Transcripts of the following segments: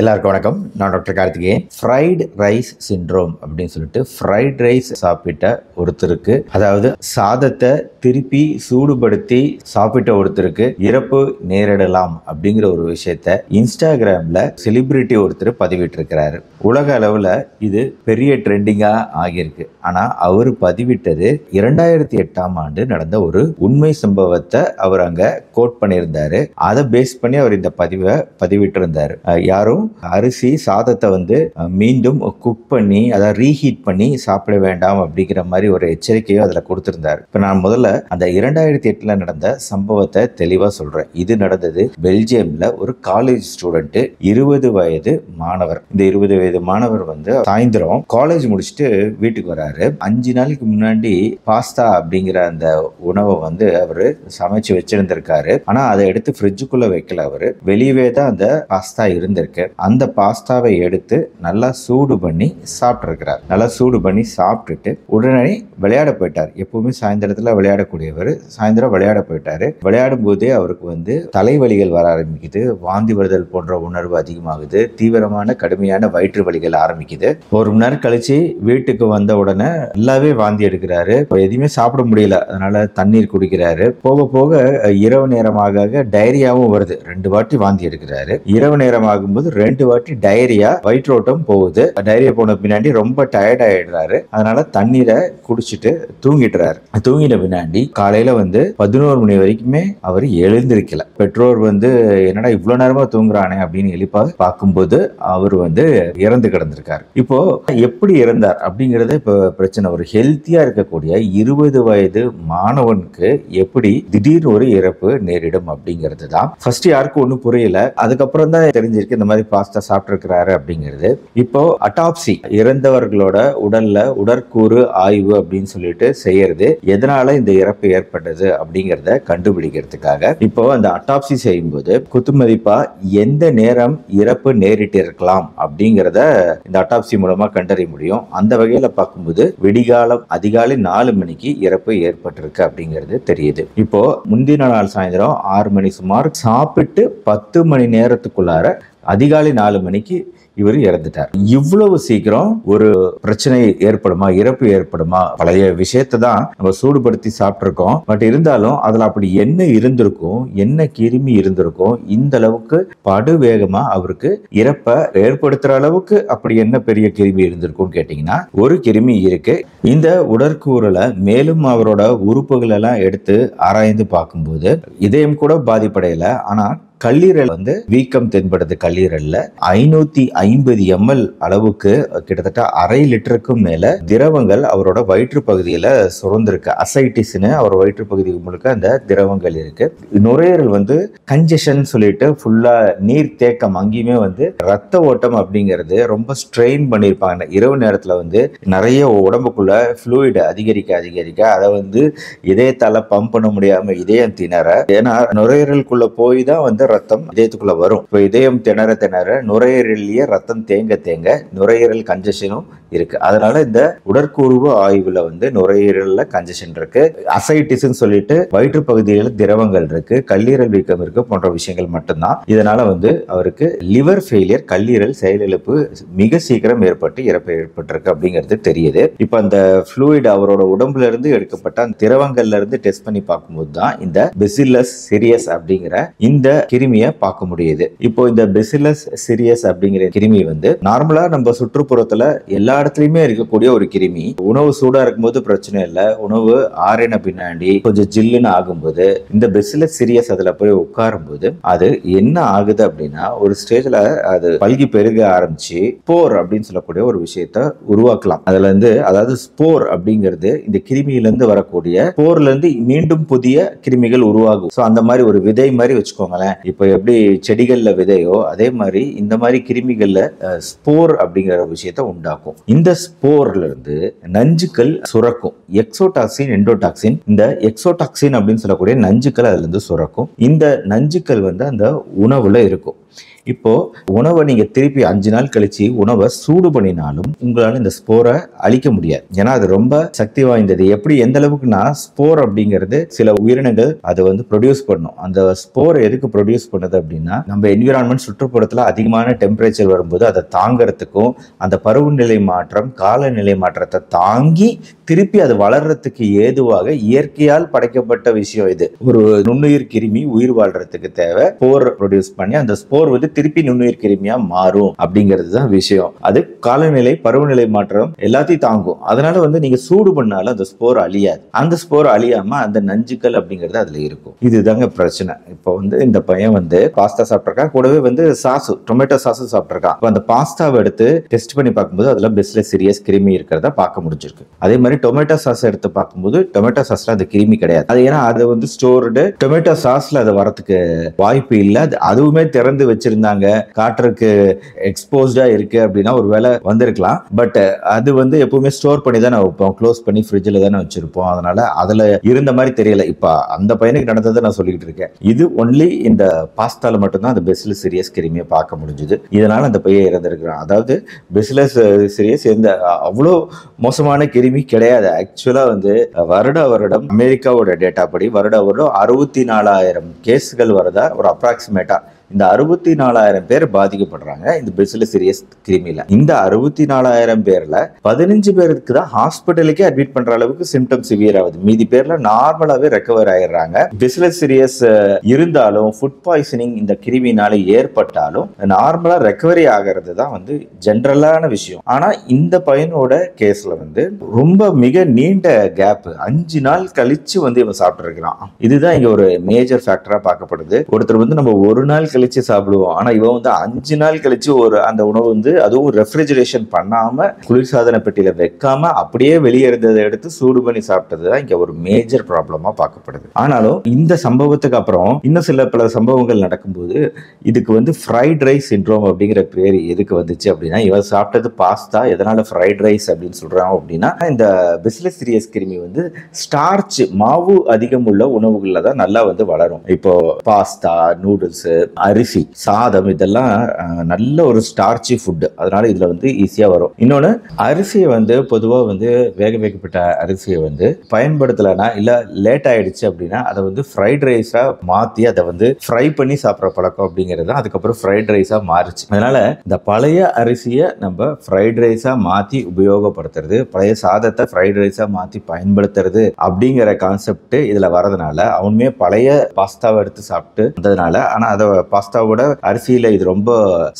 எல்லாருக்கும் வணக்கம். நான் doctor Karthikeyan. Fried rice syndrome அப்படின்னு சொல்லிட்டு ஃப்ரைட் ரைஸ் சாப்பிட்ட ஒருத்தருக்கு, அதாவது சாதத்தை திருப்பி சூடுபடுத்தி சாப்பிட்ட ஒருத்தருக்கு இறப்பு நேரிடலாம் அப்படிங்கிற ஒரு விஷயத்த இன்ஸ்டாகிராமில் செலிபிரிட்டி ஒருத்தர் பதிவிட்டிருக்கிறாரு. உலக அளவில் இது பெரிய ட்ரெண்டிங்காக ஆகியிருக்கு. ஆனால் அவர் பதிவிட்டது 2008ஆம் ஆண்டு நடந்த ஒரு உண்மை சம்பவத்தை அவர் அங்கே கோட் பண்ணியிருந்தார். அதை பேஸ் பண்ணி அவர் இந்த பதிவை பதிவிட்டிருந்தார். யாரும் அரிசி சாதத்தை வந்து மீண்டும் குக் பண்ணி, அதாவது ரீஹீட் பண்ணி சாப்பிட வேண்டாம் அப்படிங்கிற மாதிரி ஒரு எச்சரிக்கையும் அதில் கொடுத்திருந்தாரு. இப்போ நான் முதல்ல அந்த 2008 நடந்த சம்பவத்தை தெளிவாக சொல்றேன். இது நடந்தது பெல்ஜியம்ல. ஒரு காலேஜ் ஸ்டூடெண்ட், 20 வயது மாணவர். இந்த 20 வயது மாணவர் வந்து சாயந்தரம் காலேஜ் முடிச்சுட்டு வீட்டுக்கு வராரு. 5 நாளைக்கு முன்னாடி பாஸ்தா அப்படிங்கிற அந்த உணவை வந்து அவரு சமைச்சு வச்சிருந்திருக்காரு. ஆனால் அதை எடுத்து ஃப்ரிட்ஜுக்குள்ள வைக்கல, அவரு வெளியவே தான் அந்த பாஸ்தா இருந்திருக்கு. அந்த பாஸ்தாவை எடுத்து நல்லா சூடு பண்ணி சாப்பிட்டுருக்கிறார். நல்லா சூடு பண்ணி சாப்பிட்டுட்டு உடனே விளையாட போயிட்டார். எப்பவுமே சாயந்தரத்தில் விளையாடக்கூடியவர். சாயந்தரம் விளையாட போயிட்டாரு. விளையாடும் போதே அவருக்கு வந்து தலைவலிகள் வர ஆரம்பிக்குது, வாந்தி வருதல் போன்ற உணர்வு அதிகமாகுது, தீவிரமான கடுமையான வயிற்று வலிகள் ஆரம்பிக்குது. ஒரு மணி நேரம் கழிச்சு வீட்டுக்கு வந்த உடனே நல்லாவே வாந்தி எடுக்கிறாரு. எதுவுமே சாப்பிட முடியல, அதனால தண்ணீர் குடிக்கிறாரு. போக போக இரவு நேரமாக டைரியாவும் வருது. 2 வாட்டி வாந்தி எடுக்கிறாரு. இரவு நேரமாகும்போது 2 வாட்டி டைரியா, வயிற்றோட்டம் போகுது. டைரியா போன பின்னாடி ரொம்ப டயர்ட் ஆயிடுறாரு. அதனால தண்ணீரை குடிச்சிட்டு தூங்கிடுறாரு. தூங்கின பின்னாடி காலையில வந்து 11 மணி வரைக்குமே அவர் எழுந்திருக்கல. பெற்றோர் வந்து என்னடா இவ்வளவு நேரமா தூங்குறானே அப்படின்னு எழுப்பி பார்க்கும்போது அவர் வந்து இறந்து கிடந்திருக்காரு. இப்போ எப்படி இறந்தார் அப்படிங்கறது இப்போ பிரச்சனை. ஒரு ஹெல்த்தியா இருக்கக்கூடிய 20 வயது மாணவனுக்கு எப்படி திடீர்னு ஒரு இறப்பு நேரிடும் அப்படிங்கிறது தான் ஃபர்ஸ்ட் யாருக்கும் ஒன்றும் புரியல. அதுக்கப்புறம் தான் தெரிஞ்சிருக்கு இந்த மாதிரி பாஸ்தா சாப்பிட்டிருக்கிறாரு அப்படிங்கிறது. இப்போ அட்டாப்சி, இறந்தவர்களோட உடல்ல உடற்கூறு ஆய்வு அப்படின்னு சொல்லிட்டு செய்யறது, எதனால இந்த இறப்பு ஏற்பட்டது அப்படிங்கிறத கண்டுபிடிக்கிறதுக்காக இப்போ அந்த அட்டாப்சி செய்யும்போது குத்துமதிப்பா எந்த நேரம் இறப்பு நேரிட்டு இருக்கலாம் அப்படிங்கிறத இந்த அட்டாப்சி மூலமா கண்டறிய முடியும். அந்த வகையில பார்க்கும்போது விடிகாலம் அதிகாலை 4 மணிக்கு இறப்பு ஏற்பட்டிருக்கு அப்படிங்கிறது தெரியுது. இப்போ முந்தின நாள் சாயந்தரம் 6 மணி சுமார் சாப்பிட்டு 10 மணி நேரத்துக்குள்ளார அதிகாலை 4 மணிக்கு இவர் இறந்துட்டார். இவ்வளவு சீக்கிரம் ஒரு பிரச்சனை ஏற்படுமா, இறப்பு ஏற்படுமா? பழைய விஷயத்தை தான் நம்ம சூடுபடுத்தி சாப்பிட்ருக்கோம். பட் இருந்தாலும் அதில் அப்படி என்ன இருந்திருக்கும், என்ன கிருமி இருந்திருக்கும், இந்த அளவுக்கு படுவேகமா அவருக்கு இறப்பை ஏற்படுத்துற அளவுக்கு அப்படி என்ன பெரிய கிருமி இருந்திருக்கும்னு கேட்டீங்கன்னா ஒரு கிருமி இருக்கு. இந்த உடற்கூறலை மேலும் அவரோட உறுப்புகள் எல்லாம் எடுத்து ஆராய்ந்து பார்க்கும்போது இதயம் கூட பாதிப்படையில, ஆனால் கல்லீரல் வந்து வீக்கம் தென்படுது. கல்லீரல்ல 550 ml அளவுக்கு கிட்டத்தட்ட 1/2 லிட்டருக்கும் மேல திரவங்கள் அவரோட வயிற்று பகுதியில சுரந்திருக்கு. அசைட்டிஸ்னு அவர் வயிற்று பகுதிக்கு முழுக்க அந்த திரவங்கள் இருக்கு. நுரையீரல் வந்து கன்ஜெஷன் சொல்லிட்டு ஃபுல்லா நீர் தேக்கம், அங்கேயுமே வந்து ரத்த ஓட்டம் அப்படிங்கிறது ரொம்ப ஸ்ட்ரெயின் பண்ணியிருப்பாங்க. இரவு நேரத்துல வந்து நிறைய உடம்புக்குள்ள ஃப்ளூயிட் அதிகரிக்க அதை வந்து இதயத்தால பம்ப் பண்ண முடியாம இதயம் திணற, ஏன்னா நுரையீரலுக்குள்ள போய் தான் வந்து ரத்தம் இதயத்துக்குள்ள வரும். இப்போ இதயம் திணற நுரையீரலிலேயே ரத்தம் தேங்க நுரையீரல் கன்ஜெஷனும் இருக்கு. அதனால இந்த உடற்கூறு ஆய்வுல வந்து நுரையீரல்ல கன்ஜெஷன் இருக்கு, அசைட்டிஸ் சொல்லிட்டு வயிற்று பகுதியில் திரவங்கள் இருக்கு, கல்லீரல் வீக்கம் இருக்கு போன்ற விஷயங்கள் மட்டும்தான். இதனால வந்து அவருக்கு லிவர் ஃபெயிலியர், கல்லீரல் செயலிழப்பு மிக சீக்கிரம் ஏற்பட்டு இறப்பு ஏற்பட்டிருக்கு அப்படிங்கிறது தெரியுது. இப்ப அந்த ஃப்ளூயிட் அவரோட உடம்புல இருந்து எடுக்கப்பட்ட அந்த திரவங்கள்ல இருந்து டெஸ்ட் பண்ணி பார்க்கும்போது தான் இந்த பெசில்லஸ் சீரியஸ் அப்படிங்கிற இந்த கிருமியை பார்க்க முடியுது. இப்போ இந்த பெசில்லஸ் சீரியஸ் அப்படிங்கிற கிருமி வந்து நார்மலா நம்ம சுற்றுப்புறத்துல எல்லா இடத்துலயுமே இருக்கக்கூடிய ஒரு கிருமி. உணவு சூடா இருக்கும்போது பிரச்சனை இல்ல, உணவு ஆறின பின்னாடி கொஞ்சம் ஜில்லுன்னு ஆகும்போது இந்த பெசில்லஸ் சீரியஸ் அதுல போய் உட்காரும் போது அது என்ன ஆகுது அப்படின்னா ஒரு ஸ்டேஜ்ல அது பல்கி பெருக ஆரம்பிச்சு ஸ்போர் அப்படின்னு சொல்லக்கூடிய ஒரு விஷயத்த உருவாக்கலாம். அதுல இருந்து, அதாவது ஸ்போர் அப்படிங்கிறது இந்த கிருமியில இருந்து வரக்கூடிய ஸ்போர்ல இருந்து மீண்டும் புதிய கிருமிகள் உருவாகும். அந்த மாதிரி ஒரு விதை மாதிரி வச்சுக்கோங்க. இப்ப எப்படி செடிகள்ல விதையோ அதே மாதிரி இந்த மாதிரி கிருமிகள்ல ஸ்போர் அப்படிங்கிற விஷயத்தை உண்டாக்கும். இந்த ஸ்போர்ல இருந்து நஞ்சுக்கள் சுரக்கும், எக்ஸோடாக்சின், எண்டோடாக்சின். இந்த எக்ஸோடாக்சின் அப்படின்னு சொல்லக்கூடிய நஞ்சுக்கள் அதுல இருந்து சுரக்கும். இந்த நஞ்சுக்கள் வந்து அந்த உணவுல இருக்கும். இப்போது உணவை நீங்கள் திருப்பி 5 நாள் கழித்து உணவை சூடு பண்ணினாலும் உங்களால் இந்த ஸ்போரை அழிக்க முடியாது. ஏன்னா அது ரொம்ப சக்தி வாய்ந்தது. எப்படி, எந்த அளவுக்குன்னா, ஸ்போர் அப்படிங்கிறது சில உயிரினங்கள் அதை வந்து ப்ரொடியூஸ் பண்ணும். அந்த ஸ்போர் எதுக்கு ப்ரொடியூஸ் பண்ணுது அப்படின்னா, நம்ம என்விரான்மெண்ட், சுற்றுப்புறத்தில் அதிகமான டெம்பரேச்சர் வரும்போது அதை தாங்கிறதுக்கும், அந்த பருவநிலை மாற்றம், காலநிலை மாற்றத்தை தாங்கி திருப்பி அது வளர்கிறதுக்கு ஏதுவாக இயற்கையால் படைக்கப்பட்ட விஷயம் இது. ஒரு நுண்ணுயிர் கிருமி உயிர் வாழ்றதுக்கு தேவை ஸ்போர் ப்ரொடியூஸ் பண்ணி அந்த ஸ்போர் வந்து திருப்பி நுண்ணுயிர் கிருமியா மாறும் அப்படிங்கிறது தான் விஷயம். அது காலநிலை, பருவநிலை மாற்றம் எல்லாத்தையும் தாங்கும். அதனால வந்து நீங்க சூடு பண்ணாலும் அந்த ஸ்போர் அழியாது. அந்த ஸ்போர் அழியாம அந்த நஞ்சுக்கள் அப்படிங்கிறது அதுல இருக்கும். இதுதாங்க பிரச்சனை. இப்போ வந்து இந்த பையன் வந்து பாஸ்தா சாப்பிட்ருக்கான், கூடவே வந்து சாசு, டொமேட்டோ சாசு சாப்பிட்ருக்கான். இப்போ அந்த பாஸ்தாவை எடுத்து டெஸ்ட் பண்ணி பார்க்கும்போது அதுல பேசிலஸ் சீரியஸ் கிருமி இருக்கிறதா பார்க்க முடிஞ்சிருக்கு. அதே மாதிரி டொமேட்டோ சாஸ் எடுத்து பார்க்கும்போது டொமேட்டோ சாஸ்ல அது கிருமி கிடையாது. அது ஏன்னா அது வந்து ஸ்டோர்டு டொமேட்டோ சாஸ்ல அது வரத்துக்கு வாய்ப்பு இல்லை. அதுவுமே திறந்து வச்சிருந்தாங்க, காற்றுக்கு எக்ஸ்போஸ்டா இருக்கு அப்படின்னா ஒரு வேலை வந்திருக்கலாம். பட் அது வந்து எப்பவுமே ஸ்டோர் பண்ணி தானே வைப்போம், க்ளோஸ் பண்ணி ஃப்ரிட்ஜில் தானே வச்சிருப்போம். அதனால அதுல இருந்த மாதிரி தெரியல. இப்போ அந்த பையனுக்கு நடந்ததை நான் சொல்லிக்கிட்டு இருக்கேன். இது ஒன்லி இந்த பாஸ்தால மட்டும்தான் அந்த பேசிலஸ் சீரியஸ் கிருமியை பார்க்க முடிஞ்சுது. இதனால அந்த பையன் இறந்திருக்கிறான். அதாவது பேசிலஸ் சீரியஸ் இந்த அவ்வளோ மோசமான கிருமி கிடையாது. ஆக்சுவலா வந்து வருடம் அமெரிக்காவோட டேட்டா படி வருடம் 64,000 கேஸுகள் வருதா ஒரு அப்ராக்சிமேட்டா. இந்த 64,000 பேர் பாதிக்கப்படுறாங்க இந்த பேசிலஸ் சீரியஸ் கிருமியில. இந்த 64,000 பேர்ல 15 பேருக்கு தான் ஹாஸ்பிட்டலுக்கே அட்மிட் பண்ற அளவுக்கு சிம்டம் சிவியர் ஆகுது. மீதி பேர்ல நார்மலாவே ரெக்கவர் ஆயிடுறாங்க. பேசிலஸ் சீரியஸ் இருந்தாலும், ஃபுட் பாய்சனிங் இந்த கிருமினால ஏற்பட்டாலும் நார்மலா ரெக்கவரி ஆகிறது தான் வந்து ஜென்ரலான விஷயம். ஆனா இந்த பையனோட கேஸ்ல வந்து ரொம்ப மிக நீண்ட கேப், 5 நாள் கழிச்சு வந்து இவன் சாப்பிட்டு இருக்கிறான். இதுதான் இங்க ஒரு மேஜர் ஃபேக்டரா பார்க்கப்படுது. ஒருத்தர் வந்து நம்ம 1 நாள் கழிச்சு சாப்பிடுவோம், ஆனா இவன் வந்து 5 நாள் கழிச்சு ஒரு அந்த உணவு வந்து, அதுவும் ரெஃப்ரிஜரேஷன் பண்ணாம, குளிர்சாதன பெட்டியில வைக்காம அப்படியே வெளியே இருந்ததை எடுத்து சூடு பண்ணி சாப்பிட்டதுதான் இங்க ஒரு மேஜர் ப்ராப்ளமா பார்க்கப்படுது. ஆனாலும் இந்த சம்பவத்துக்கு அப்புறம் இன்னும் சில பல சம்பவங்கள் நடக்கும்போது இதுக்கு வந்து ஃப்ரைட் ரைஸ் சிண்ட்ரோம் அப்படிங்கிற பேர் எதுக்கு வந்துச்சு அப்படின்னா, இவன் சாப்பிட்டது பாஸ்தா, எதனால ஃப்ரைட் ரைஸ் அப்படின்னு சொல்றான் அப்படின்னா, இந்த பேசிலஸ் சீரியஸ் கிருமி வந்து ஸ்டார்ச், மாவு அதிகம் உள்ள உணவுகள்ல தான் நல்லா வந்து வளரும். இப்போ பாஸ்தா, நூடுல்ஸ், அரிசி, சாதம், இதெல்லாம் நல்ல ஒரு ஸ்டார்ச்சி ஃபுட்டு. அதனால இதுல வந்து ஈஸியா வரும். இன்னொன்னு, அரிசியை வந்து பொதுவாக வந்து வேக வைக்கப்பட்ட அரிசியை வந்து பயன்படுத்தலைன்னா, இல்ல லேட் ஆயிடுச்சு அப்படின்னா அதை வந்து ஃப்ரைட் ரைஸா மாத்தி அதை வந்து ஃப்ரை பண்ணி சாப்பிட்ற பழக்கம் அப்படிங்கிறது அதுக்கப்புறம் ஃப்ரைட் ரைஸா மாறிச்சு. அதனால இந்த பழைய அரிசியை நம்ம ஃப்ரைட் ரைஸா மாத்தி உபயோகப்படுத்துறது, பழைய சாதத்தை ஃப்ரைட் ரைஸா மாத்தி பயன்படுத்துறது அப்படிங்கிற கான்செப்ட் இதுல வரதுனால அவனுமே பழைய பாஸ்தாவை எடுத்து சாப்பிட்டு வந்ததுனால, ஆனா அதை பாஸ்தாவோட அரிசியில இது ரொம்ப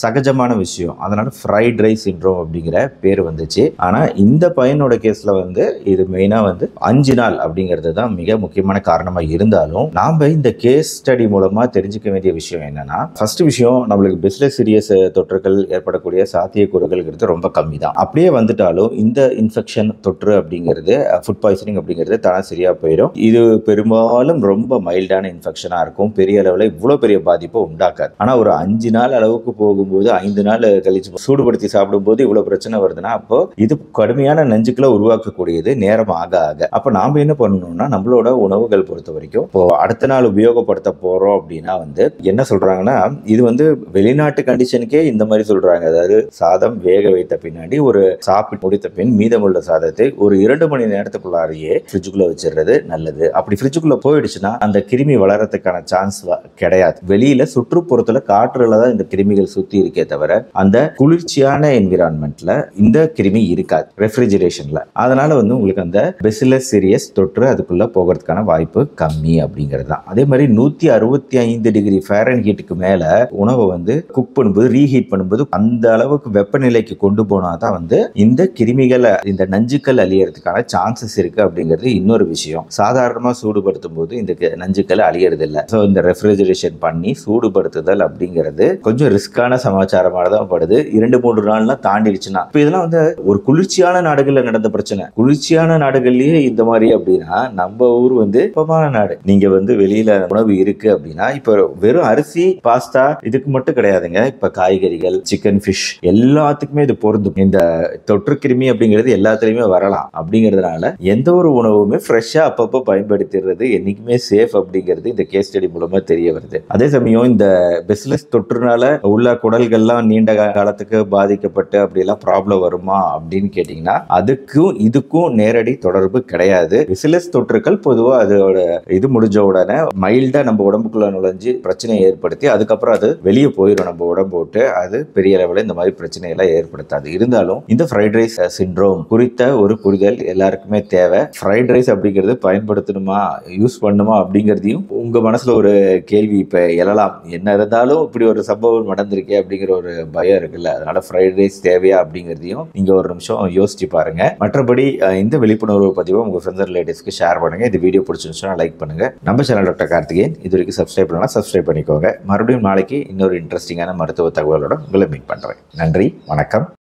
சகஜமான விஷயம். அதனால ஃப்ரைட் ரைஸ் சிண்ட்ரோம் அப்படிங்கிற பேர் வந்துச்சு. ஆனா இந்த பையனோட கேஸ்ல வந்து இது மெயினா வந்து 5 நாள் அப்படிங்கிறது தான் மிக முக்கியமான காரணமா இருந்தாலும், நாம இந்த கேஸ் ஸ்டடி மூலமா தெரிஞ்சுக்க வேண்டிய விஷயம் என்னன்னா, ஃபர்ஸ்ட் விஷயம், நம்மளுக்கு பேசிலஸ் சீரியஸ் தொற்றுகள் ஏற்படக்கூடிய சாத்தியக்கூறுகள் ரொம்ப கம்மி தான். அப்படியே வந்துட்டாலும் இந்த இன்ஃபெக்ஷன் தொற்று அப்படிங்கிறது, ஃபுட் பாய்சனிங் அப்படிங்கிறது தானே சரியா போயிடும். இது பெரும்பாலும் ரொம்ப மைல்டான இன்ஃபெக்ஷனா இருக்கும். பெரிய அளவில் இவ்வளவு பெரிய பாதிப்பு உண்டாக்காது. ஆனா ஒரு 5 நாள் அளவுக்கு போகும்போது, 5 நாள் கழிச்சு சூடுபடுத்தி சாப்பிடும் போது இவ்வளவு பிரச்சனை வருதுன்னா, அப்போ இது கடுமையான நஞ்சுக்களை உருவாக்கக்கூடியது நேரம் ஆக ஆக. அப்ப நாம என்ன பண்ணணும்னா, நம்மளோட உணவுகள் பொறுத்த வரைக்கும் இப்போ அடுத்த நாள் உபயோகப்படுத்த போறோம் அப்படின்னா வந்து என்ன சொல்றாங்கன்னா, இது வந்து வெளிநாட்டு கண்டிஷனுக்கே இந்த மாதிரி சொல்றாங்க. அதாவது சாதம் வேக வைத்த பின்னாடி, ஒரு சாப்பிட்டு முடித்த பின் மீதமுள்ள சாதத்தை ஒரு 2 மணி நேரத்துக்குள்ளாரியே ஃப்ரிட்ஜுக்குள்ள வச்சிடுறது நல்லது. அப்படி ஃப்ரிட்ஜுக்குள்ள போயிடுச்சுன்னா அந்த கிருமி வளர்றதுக்கான சான்ஸ் கிடையாது. வெளியில சுற்றுப்புறத்துல, காற்றுல தான் இந்த கிருமிகள் சுத்தி இருக்கே தவிர அந்த குளிர்ச்சியான என்விரான்மெண்ட்ல இந்த கிருமி இருக்காது, ரெஃப்ரிஜரேஷன்ல. அதனால வந்து உங்களுக்கு அந்த பேசிலஸ் சீரியஸ் தொற்று அதுக்குள்ள போகிறதுக்கான வாய்ப்பு கம்மி அப்படிங்கிறது தான். அதே மாதிரி 165°F மேல உணவை வந்து குக் பண்ணும்போது, ரீஹீட் பண்ணும்போது அந்த அளவுக்கு வெப்பநிலைக்கு கொண்டு போனாதான் வந்து இந்த கிருமிகளை, இந்த நஞ்சுக்கள் அழியறதுக்கான சான்சஸ் இருக்கு அப்படிங்கிறது இன்னொரு விஷயம். சாதாரணமா சூடுபடுத்தும் போது இந்த நஞ்சுக்கள் அழியறது இல்லை. ஸோ இந்த ரெஃப்ரிஜரேஷன் பண்ணி சூடுபடுத்துதல் அப்படிங்கிறது கொஞ்சம் ரிஸ்கான சமாச்சாரமாக தான் படுது. 2-3 நாள்லாம் தாண்டிடுச்சுன்னா, இப்போ இதெல்லாம் வந்து ஒரு குளிர்ச்சியான நாடுகளில் நடந்த பிரச்சனை. குளிர்ச்சியான நாடுகள்லயே இந்த மாதிரி அப்படின்னா, நம்ம ஊர் வந்து வெப்பமான நாடு. நீங்க வந்து வெளியில உணவு இருக்கு அப்படின்னா, இப்போ வெறும் அரிசி, பாஸ்தா இதுக்கு மட்டும் கிடையாதுங்க. இப்போ காய்கறிகள், சிக்கன், ஃபிஷ் எல்லாத்துக்குமே இது பொருந்தும். இந்த தொற்று கிருமி அப்படிங்கிறது எல்லாத்துலயுமே வரலாம் அப்படிங்கிறதுனால எந்த ஒரு உணவுமே ஃப்ரெஷ்ஷா அப்பப்போ பயன்படுத்துறது என்னைக்குமே சேஃப் அப்படிங்கிறது இந்த கேஸ் ஸ்டடி மூலமா தெரிய வருது. அதே சமயம் இந்த பெசிலஸ் தொற்றுனால உள்ள குடல்கள்லாம் நீண்ட காலத்துக்கு பாதிக்கப்பட்டு அப்படிலாம் ப்ராப்ளம் வருமா அப்படின்னு கேட்டிங்கன்னா அதுக்கும் இதுக்கும் நேரடி தொடர்பு கிடையாது. பெசிலஸ் தொற்றுக்கள் பொதுவாக அதோட இது முடிஞ்ச உடனே மைல்டாக நம்ம உடம்புக்குள்ள நுழைஞ்சு பிரச்சனையை ஏற்படுத்தி அதுக்கப்புறம் அது வெளியே போயிடும் நம்ம உடம்பு விட்டு. அது பெரிய அளவில் இந்த மாதிரி பிரச்சனையெல்லாம் ஏற்படுத்தாது. இருந்தாலும் இந்த ஃப்ரைட் ரைஸ் சிண்ட்ரோம் குறித்த ஒரு புரிதல் எல்லாருக்குமே தேவை. ஃப்ரைட் ரைஸ் அப்படிங்கிறது பயன்படுத்தணுமா யூஸ் பண்ணுமா அப்படிங்கிறதையும் உங்கள் மனசில் ஒரு கேள்வி இப்போ எழலாம். என்ன இருந்தாலும் இப்படி ஒரு சம்பவம் நடந்திருக்கே அப்படிங்கிற ஒரு பயம் இருக்குல்ல, அதனால ஃப்ரைட் ரைஸ் தேவையா அப்படிங்கிறதையும் நீங்கள் ஒரு நிமிஷம் யோசிச்சு பாருங்க. மற்றபடி இந்த விழிப்புணர்வு பதிவை உங்கள் ஃப்ரெண்ட்ஸ் அண்ட் ரிலேட்டிவ்ஸ்க்கு ஷேர் பண்ணுங்க. இந்த வீடியோ பிடிச்சிருந்துச்சுன்னா லைக் பண்ணுங்க. நம்ம சேனல் டாக்டர் கார்த்திகேயன், இது வரைக்கும் சப்ஸ்கிரைப் பண்ணலாம் சப்ஸ்கிரைப் பண்ணிக்கோங்க. மறுபடியும் நாளைக்கு இன்னொரு இன்ட்ரெஸ்டிங்கான மருத்துவ தகவலோட உங்களை மீட் பண்ணுறேன். நன்றி, வணக்கம்.